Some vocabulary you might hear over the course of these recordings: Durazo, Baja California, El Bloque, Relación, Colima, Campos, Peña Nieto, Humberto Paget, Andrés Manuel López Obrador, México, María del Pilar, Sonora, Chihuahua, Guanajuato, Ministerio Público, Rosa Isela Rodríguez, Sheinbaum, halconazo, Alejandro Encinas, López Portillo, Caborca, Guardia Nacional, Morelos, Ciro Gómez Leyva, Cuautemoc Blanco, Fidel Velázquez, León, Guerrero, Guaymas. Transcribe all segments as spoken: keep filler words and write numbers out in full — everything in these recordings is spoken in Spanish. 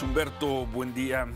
Gracias, Humberto. Buen día.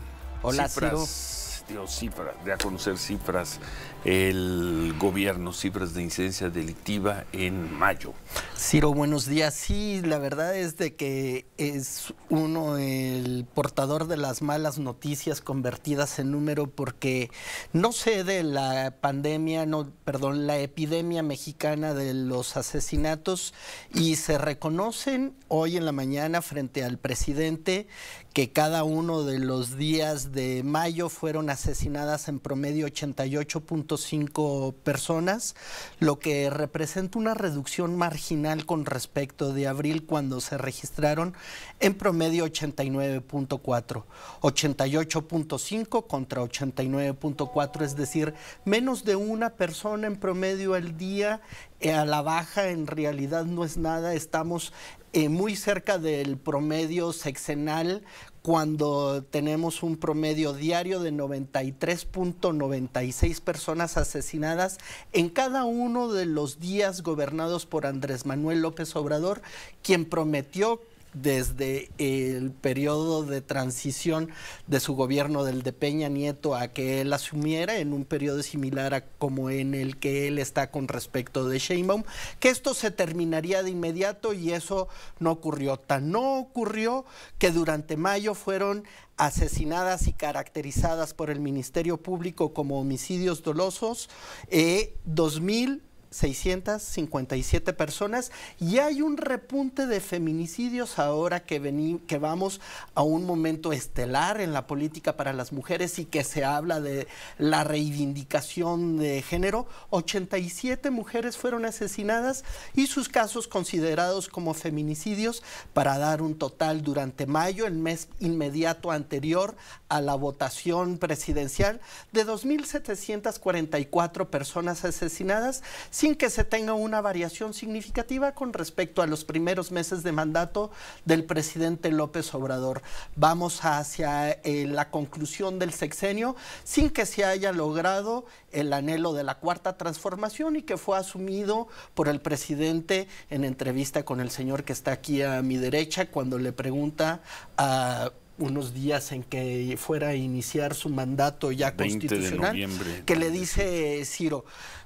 Hola, cifras, Ciro. Dios, cifras, de a conocer cifras. El gobierno, cifras de incidencia delictiva en mayo. Ciro, buenos días. Sí, la verdad es de que es uno el portador de las malas noticias convertidas en número, porque no cede la pandemia, no, perdón, la epidemia mexicana de los asesinatos, y se reconocen hoy en la mañana frente al presidente que cada uno de los días de mayo fueron asesinadas en promedio ochenta y ocho punto cinco personas, lo que representa una reducción marginal con respecto de abril, cuando se registraron en promedio ochenta y nueve punto cuatro, ochenta y ocho punto cinco contra ochenta y nueve punto cuatro, es decir, menos de una persona en promedio al día. A la baja en realidad no es nada, estamos eh, muy cerca del promedio sexenal, cuando tenemos un promedio diario de noventa y tres punto noventa y seis personas asesinadas en cada uno de los días gobernados por Andrés Manuel López Obrador, quien prometió desde el periodo de transición de su gobierno, del de Peña Nieto, a que él asumiera en un periodo similar a como en el que él está con respecto de Sheinbaum, que esto se terminaría de inmediato, y eso no ocurrió. Tan no ocurrió que durante mayo fueron asesinadas y caracterizadas por el Ministerio Público como homicidios dolosos eh, dos mil seiscientas cincuenta y siete personas, y hay un repunte de feminicidios ahora que, vení, que vamos a un momento estelar en la política para las mujeres y que se habla de la reivindicación de género. ochenta y siete mujeres fueron asesinadas y sus casos considerados como feminicidios, para dar un total durante mayo, el mes inmediato anterior a la votación presidencial, de dos mil setecientas cuarenta y cuatro personas asesinadas, sin que se tenga una variación significativa con respecto a los primeros meses de mandato del presidente López Obrador. Vamos hacia eh, la conclusión del sexenio sin que se haya logrado el anhelo de la cuarta transformación, y que fue asumido por el presidente en entrevista con el señor que está aquí a mi derecha, cuando le pregunta a unos días en que fuera a iniciar su mandato ya constitucional, que le dice Ciro: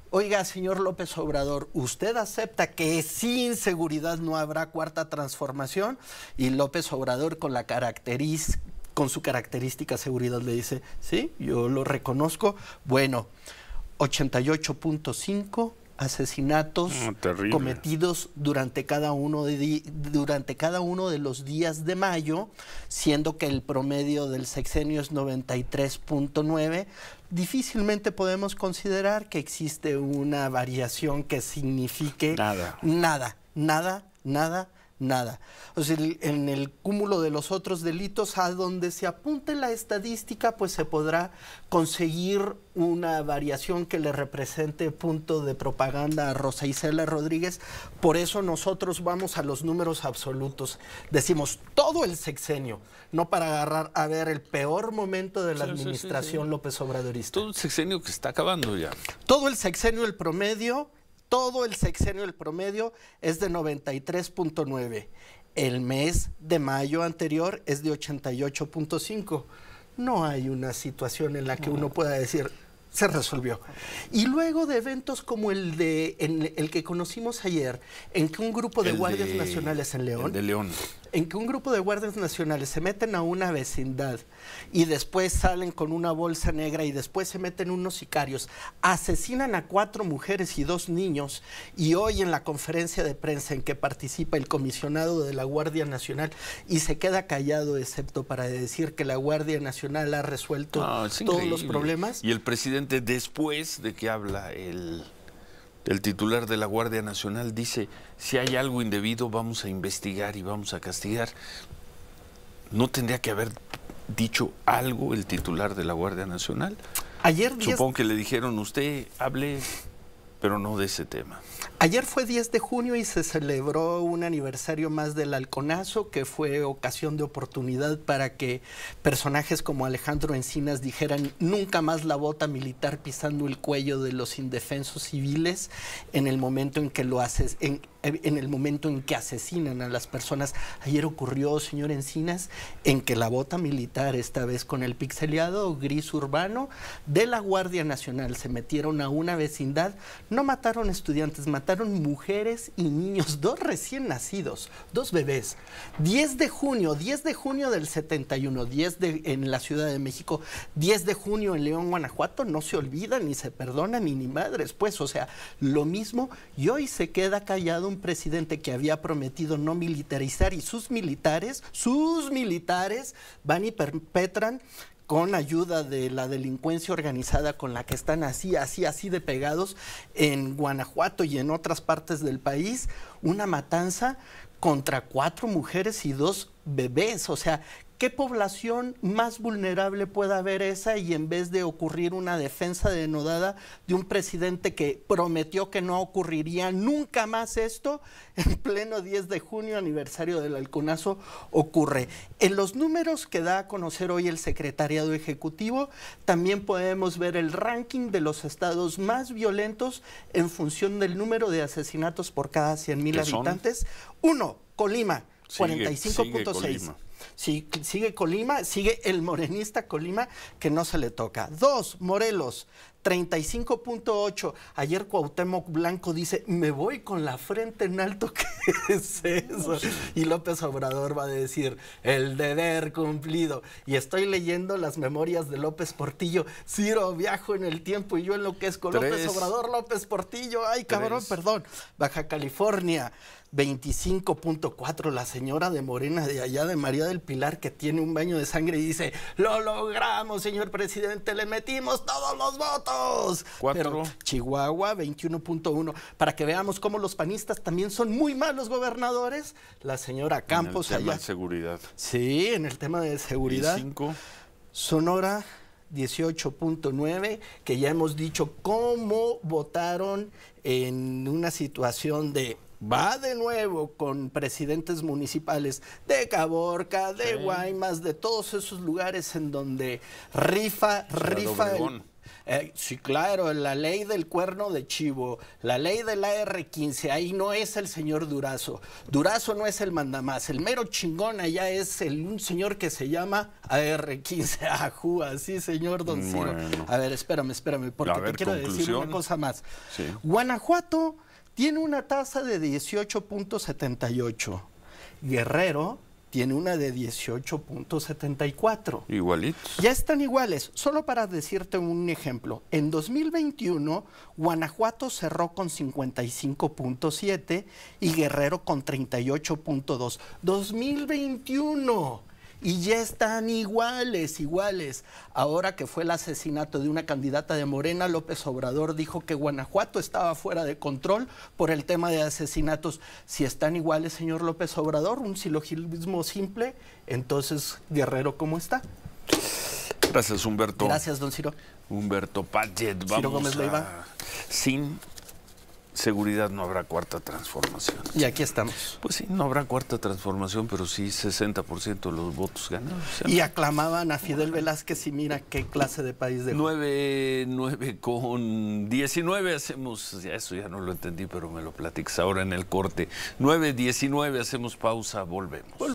oiga, señor López Obrador, ¿usted acepta que sin seguridad no habrá cuarta transformación? Y López Obrador, con la caracteriz- con su característica seguridad, le dice: sí, yo lo reconozco. Bueno, ochenta y ocho punto cinco asesinatos oh, cometidos durante cada uno de durante cada uno de los días de mayo, siendo que el promedio del sexenio es noventa y tres punto nueve. Difícilmente podemos considerar que existe una variación que signifique nada, nada, nada, nada. Nada. O sea, en el cúmulo de los otros delitos, a donde se apunte la estadística, pues se podrá conseguir una variación que le represente punto de propaganda a Rosa Isela Rodríguez. Por eso nosotros vamos a los números absolutos. Decimos todo el sexenio, no para agarrar a ver el peor momento de la sí, administración sí, sí, sí. López Obradorista. Todo el sexenio que está acabando ya. Todo el sexenio, el promedio... Todo el sexenio, el promedio, es de noventa y tres punto nueve. El mes de mayo anterior es de ochenta y ocho punto cinco. No hay una situación en la que uno pueda decir, se resolvió. Y luego de eventos como el de en el que conocimos ayer, en que un grupo de el guardias de, nacionales en León, de León, en que un grupo de guardias nacionales se meten a una vecindad y después salen con una bolsa negra y después se meten unos sicarios, asesinan a cuatro mujeres y dos niños, y hoy en la conferencia de prensa en que participa el comisionado de la Guardia Nacional y se queda callado, excepto para decir que la Guardia Nacional ha resuelto ah, todos increíble. los problemas. Y el presidente, después de que habla el... el titular de la Guardia Nacional, dice: si hay algo indebido vamos a investigar y vamos a castigar. ¿No tendría que haber dicho algo el titular de la Guardia Nacional? Ayer Supongo diez... que le dijeron: usted hable, pero no de ese tema. Ayer fue diez de junio y se celebró un aniversario más del halconazo, que fue ocasión de oportunidad para que personajes como Alejandro Encinas dijeran: nunca más la bota militar pisando el cuello de los indefensos civiles, en el momento en que lo haces, en, en el momento en que asesinan a las personas. Ayer ocurrió, señor Encinas, en que la bota militar, esta vez con el pixeleado gris urbano de la Guardia Nacional, se metieron a una vecindad, no mataron estudiantes, mataron mujeres y niños, dos recién nacidos, dos bebés. diez de junio, diez de junio del setenta y uno, diez de, en la Ciudad de México, diez de junio en León, Guanajuato, no se olvida, ni se perdona, ni ni madres, pues, o sea, lo mismo, y hoy se queda callado un presidente que había prometido no militarizar, y sus militares, sus militares van y perpetran con ayuda de la delincuencia organizada con la que están así, así, así de pegados en Guanajuato y en otras partes del país, una matanza contra cuatro mujeres y dos bebés. O sea, ¿qué población más vulnerable puede haber esa? Y en vez de ocurrir una defensa denodada de un presidente que prometió que no ocurriría nunca más esto, en pleno diez de junio, aniversario del halconazo, ocurre. En los números que da a conocer hoy el Secretariado Ejecutivo, también podemos ver el ranking de los estados más violentos en función del número de asesinatos por cada cien mil habitantes. Uno, Colima, cuarenta y cinco punto seis. Sí, sigue Colima, sigue el morenista Colima, que no se le toca. Dos, Morelos, treinta y cinco punto ocho. Ayer Cuautemoc Blanco dice, me voy con la frente en alto, ¿qué es eso? Y López Obrador va a decir, el deber cumplido. Y estoy leyendo las memorias de López Portillo. Ciro, viajo en el tiempo y yo enloquezco. Tres. López Obrador, López Portillo, ay cabrón, Tres. perdón. Baja California, veinticinco punto cuatro. La señora de Morena de allá de María del Pilar, que tiene un baño de sangre y dice, lo logramos, señor presidente, le metimos todos los votos. Pero Chihuahua, veintiuno punto uno. Para que veamos cómo los panistas también son muy malos gobernadores. La señora Campos allá. En el tema allá. de seguridad. Sí, en el tema de seguridad. diez punto cinco. Sonora, dieciocho punto nueve, que ya hemos dicho cómo votaron en una situación de... Va de nuevo con presidentes municipales de Caborca, de sí. Guaymas, de todos esos lugares en donde rifa, la rifa... El, eh, sí, claro, la ley del cuerno de chivo, la ley del A R quince, ahí no es el señor Durazo. Durazo no es el mandamás, el mero chingón allá es el, un señor que se llama A R quince. Ajú, así, señor don Ciro. Bueno. A ver, espérame, espérame, porque ver, te quiero conclusión. decir una cosa más. Sí. Guanajuato tiene una tasa de dieciocho punto setenta y ocho. Guerrero tiene una de dieciocho punto setenta y cuatro. Igualitos. Ya están iguales. Solo para decirte un ejemplo. En dos mil veintiuno, Guanajuato cerró con cincuenta y cinco punto siete y Guerrero con treinta y ocho punto dos. dos mil veintiuno. Y ya están iguales, iguales. Ahora que fue el asesinato de una candidata de Morena, López Obrador dijo que Guanajuato estaba fuera de control por el tema de asesinatos. Si están iguales, señor López Obrador, un silogismo simple, entonces, Guerrero, ¿cómo está? Gracias, Humberto. Gracias, don Ciro. Humberto Paget, vamos Ciro Gómez Leyva. A... Sin seguridad no habrá cuarta transformación. Y aquí estamos. Pues sí, no habrá cuarta transformación, pero sí sesenta por ciento de los votos ganados. O sea, y aclamaban a Fidel Velázquez y mira qué clase de país de... nueve, nueve con diecinueve hacemos... Ya eso ya no lo entendí, pero me lo platicas ahora en el corte. nueve, diecinueve hacemos pausa, volvemos.